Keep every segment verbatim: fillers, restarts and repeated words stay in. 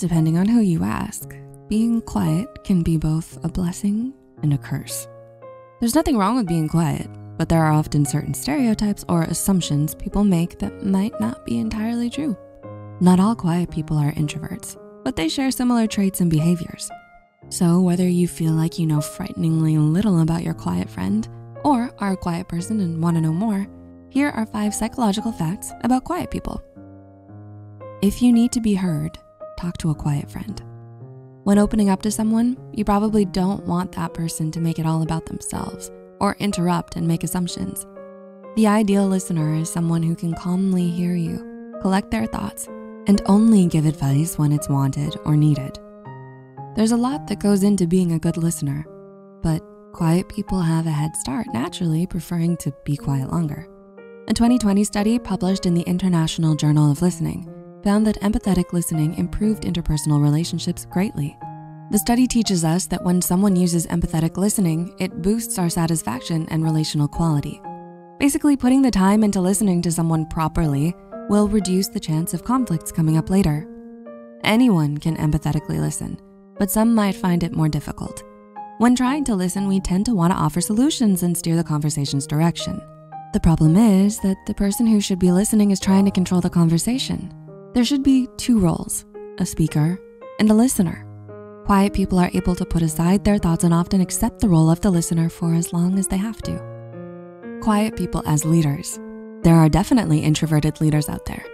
Depending on who you ask, being quiet can be both a blessing and a curse. There's nothing wrong with being quiet, but there are often certain stereotypes or assumptions people make that might not be entirely true. Not all quiet people are introverts, but they share similar traits and behaviors. So whether you feel like you know frighteningly little about your quiet friend or are a quiet person and want to know more, here are five psychological facts about quiet people. If you need to be heard, talk to a quiet friend. When opening up to someone, you probably don't want that person to make it all about themselves or interrupt and make assumptions. The ideal listener is someone who can calmly hear you, collect their thoughts, and only give advice when it's wanted or needed. There's a lot that goes into being a good listener, but quiet people have a head start naturally preferring to be quiet longer. A twenty twenty study published in the International Journal of Listening found that empathetic listening improved interpersonal relationships greatly. The study teaches us that when someone uses empathetic listening, it boosts our satisfaction and relational quality. Basically, putting the time into listening to someone properly will reduce the chance of conflicts coming up later. Anyone can empathetically listen, but some might find it more difficult. When trying to listen, we tend to wanna offer solutions and steer the conversation's direction. The problem is that the person who should be listening is trying to control the conversation. There should be two roles, a speaker and a listener. Quiet people are able to put aside their thoughts and often accept the role of the listener for as long as they have to. Quiet people as leaders. There are definitely introverted leaders out there.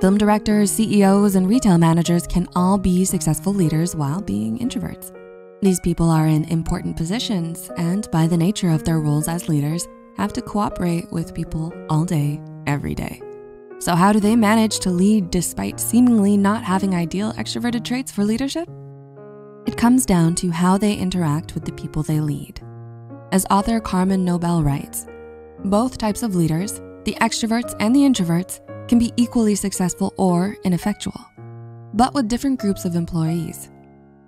Film directors, C E Os, and retail managers can all be successful leaders while being introverts. These people are in important positions and by the nature of their roles as leaders, have to cooperate with people all day, every day. So how do they manage to lead despite seemingly not having ideal extroverted traits for leadership? It comes down to how they interact with the people they lead. As author Carmen Nobel writes, both types of leaders, the extroverts and the introverts, can be equally successful or ineffectual, but with different groups of employees.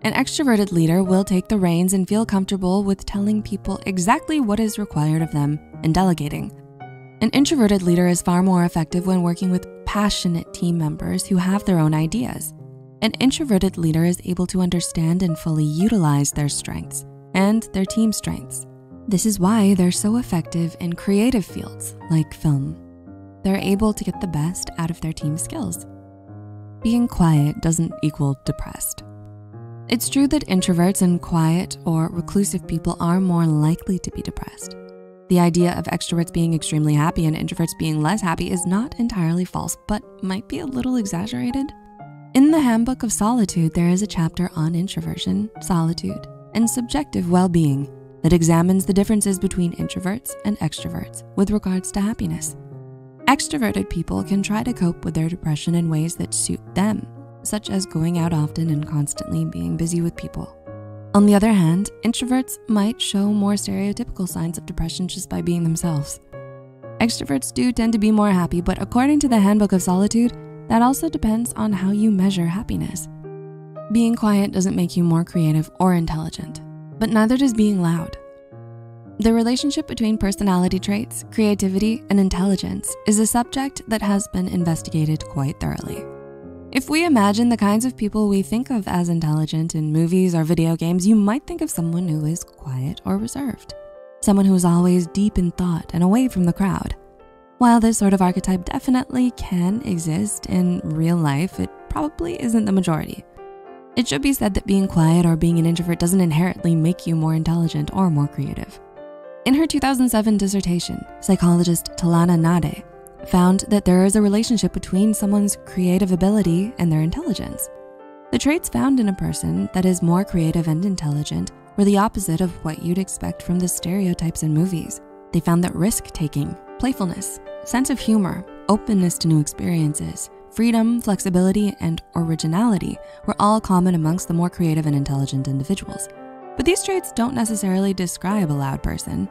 An extroverted leader will take the reins and feel comfortable with telling people exactly what is required of them and delegating. An introverted leader is far more effective when working with passionate team members who have their own ideas. An introverted leader is able to understand and fully utilize their strengths and their team strengths. This is why they're so effective in creative fields like film. They're able to get the best out of their team skills. Being quiet doesn't equal depressed. It's true that introverts and quiet or reclusive people are more likely to be depressed. The idea of extroverts being extremely happy and introverts being less happy is not entirely false, but might be a little exaggerated. In the Handbook of Solitude, there is a chapter on introversion, solitude, and subjective well-being that examines the differences between introverts and extroverts with regards to happiness. Extroverted people can try to cope with their depression in ways that suit them, such as going out often and constantly being busy with people. On the other hand, introverts might show more stereotypical signs of depression just by being themselves. Extroverts do tend to be more happy, but according to the Handbook of Solitude, that also depends on how you measure happiness. Being quiet doesn't make you more creative or intelligent, but neither does being loud. The relationship between personality traits, creativity, and intelligence is a subject that has been investigated quite thoroughly. If we imagine the kinds of people we think of as intelligent in movies or video games, you might think of someone who is quiet or reserved, someone who is always deep in thought and away from the crowd. While this sort of archetype definitely can exist in real life, it probably isn't the majority. It should be said that being quiet or being an introvert doesn't inherently make you more intelligent or more creative. In her two thousand seven dissertation, psychologist Talana Naude found that there is a relationship between someone's creative ability and their intelligence. The traits found in a person that is more creative and intelligent were the opposite of what you'd expect from the stereotypes in movies. They found that risk-taking, playfulness, sense of humor, openness to new experiences, freedom, flexibility, and originality were all common amongst the more creative and intelligent individuals. But these traits don't necessarily describe a loud person.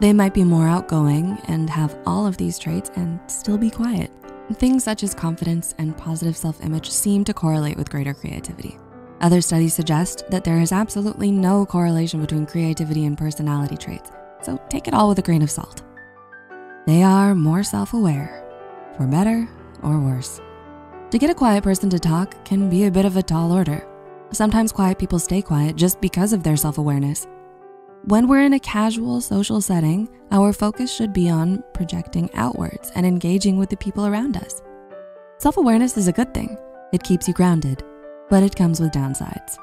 They might be more outgoing and have all of these traits and still be quiet. Things such as confidence and positive self-image seem to correlate with greater creativity. Other studies suggest that there is absolutely no correlation between creativity and personality traits, so take it all with a grain of salt. They are more self-aware, for better or worse. To get a quiet person to talk can be a bit of a tall order. Sometimes quiet people stay quiet just because of their self-awareness. When we're in a casual social setting, our focus should be on projecting outwards and engaging with the people around us. Self-awareness is a good thing. It keeps you grounded, but it comes with downsides.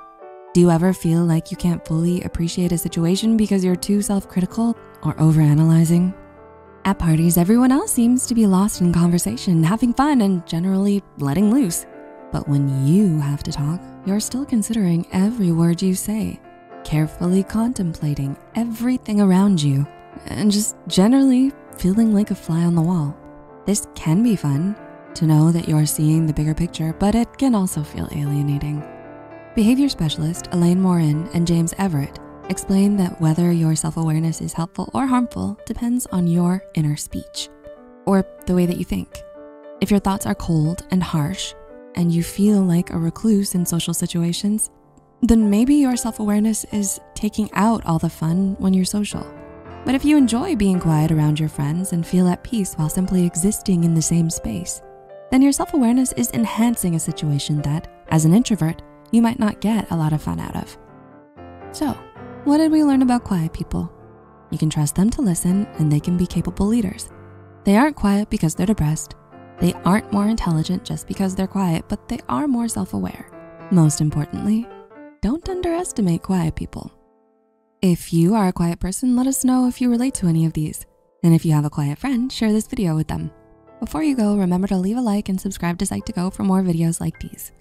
Do you ever feel like you can't fully appreciate a situation because you're too self-critical or overanalyzing? At parties, everyone else seems to be lost in conversation, having fun, and generally letting loose. But when you have to talk, you're still considering every word you say, carefully contemplating everything around you, and just generally feeling like a fly on the wall. This can be fun to know that you're seeing the bigger picture, but it can also feel alienating. Behavior specialist Elaine Morin and James Everett explain that whether your self-awareness is helpful or harmful depends on your inner speech, or the way that you think. If your thoughts are cold and harsh, and you feel like a recluse in social situations, then maybe your self-awareness is taking out all the fun when you're social. But if you enjoy being quiet around your friends and feel at peace while simply existing in the same space, then your self-awareness is enhancing a situation that, as an introvert, you might not get a lot of fun out of. So, what did we learn about quiet people? You can trust them to listen, and they can be capable leaders. They aren't quiet because they're depressed. They aren't more intelligent just because they're quiet, but they are more self-aware. Most importantly, don't underestimate quiet people. If you are a quiet person, let us know if you relate to any of these. And if you have a quiet friend, share this video with them. Before you go, remember to leave a like and subscribe to Psych to Go for more videos like these.